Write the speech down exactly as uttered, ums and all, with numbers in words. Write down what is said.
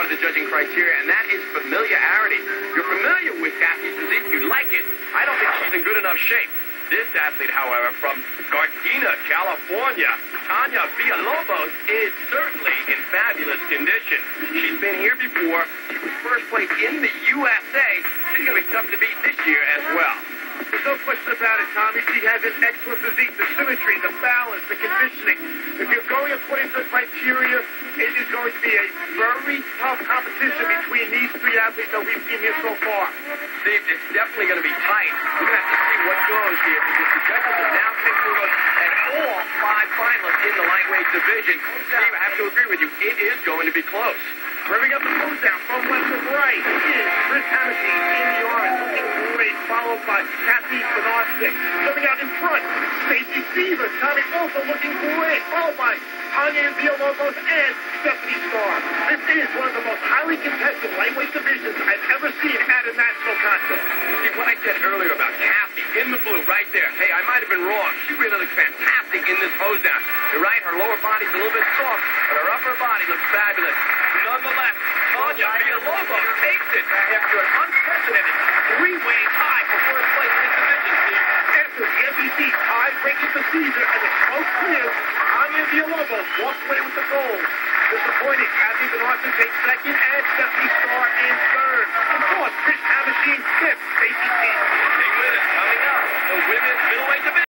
part of the judging criteria, and that is familiarity. You're familiar with athletes, and if you like it, I don't think she's in good enough shape. This athlete, however, from Gardena, California, Tonia Villalobos, is certainly in fabulous condition. She's been here before. She was first place in the U S A. She's going to be tough to beat this year as well. There's no question about it, Tommy. She has an excellent physique, the symmetry, the balance, the conditioning. If you're going according to the criteria, it is going to be a very tough competition between these three athletes that we've seen here so far. Steve, it's definitely going to be tight. We're going to have to see what goes here, because the judges have now picked for us at all five finalists in the lightweight division. Steve, I have to agree with you. It is going to be close. Revving up the post down from left to right is Chris Hannity in the orange, looking great, followed by Kathy Bernardsick. Coming out in front, Stacey Stevens. Tommy also looking great, followed by Tonia Villalobos and Stephanie Starr. This is one of the most highly contested lightweight divisions I've ever seen at a national contest. See, what I said earlier about Kathy in the blue right there, hey, I might have been wrong. She really looks fantastic in this pose down. You're right, her lower body's a little bit soft, but her upper body looks fabulous. Nonetheless, Tonia Villalobos takes it after an unprecedented three-way tie for first place in this division, Steve. After the M V P tie-breaking procedure and the smoke clears, Tonia Villalobos walks away with the gold. Disappointing, Kathy Bernardsick takes second, and Stephanie Starr in third. Of course, Chris Hammerstein fifth, Stacey Stevens. Stay with us. Coming up, the women's middleweight division.